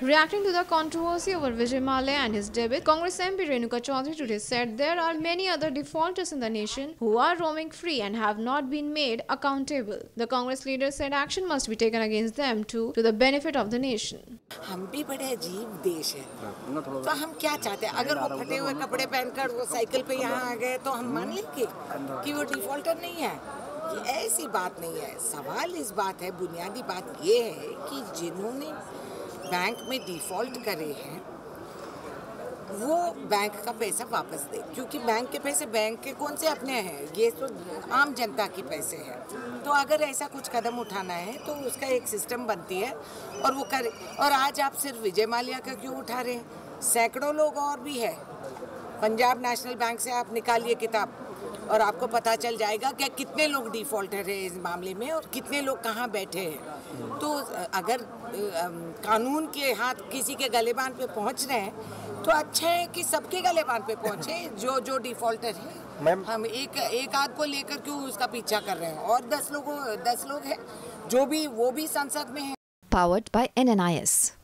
Reacting to the controversy over Vijay Mallya and his debit, Congress MP Renuka Choudhury today said there are many other defaulters in the nation who are roaming free and have not been made accountable. The Congress leader said action must be taken against them too, to the benefit of the nation. हम भी बड़े अजीब देश है, तो हम क्या चाहते हैं? अगर वो फटे हुए कपड़े पहनकर वो साइकिल पे यहाँ आ गए तो हम मान लेंगे कि वो डिफॉल्टर नहीं है। ऐसी बात नहीं है। सवाल इस बात है, बुनियादी बात ये है कि जिन्होंने बैंक में डिफ़ॉल्ट करे हैं वो बैंक का पैसा वापस दे, क्योंकि बैंक के पैसे बैंक के कौन से अपने हैं, ये तो आम जनता के पैसे हैं। तो अगर ऐसा कुछ कदम उठाना है तो उसका एक सिस्टम बनती है और वो करे। और आज आप सिर्फ विजय माल्या का क्यों उठा रहे हैं? सैकड़ों लोग और भी है। पंजाब नेशनल बैंक से आप निकालिए किताब और आपको पता चल जाएगा कि कितने लोग डिफ़ॉल्टर हैं इस मामले में और कितने लोग कहाँ बैठे हैं। तो अगर कानून के हाथ किसी के गलेबान पे पहुँच रहे हैं तो अच्छा है कि सबके गलेबान पे पहुँचे जो जो डिफ़ॉल्टर है। हम एक आध को लेकर क्यों उसका पीछा कर रहे हैं? और 10 लोग हैं जो भी वो भी संसद में है। Powered by NNIS।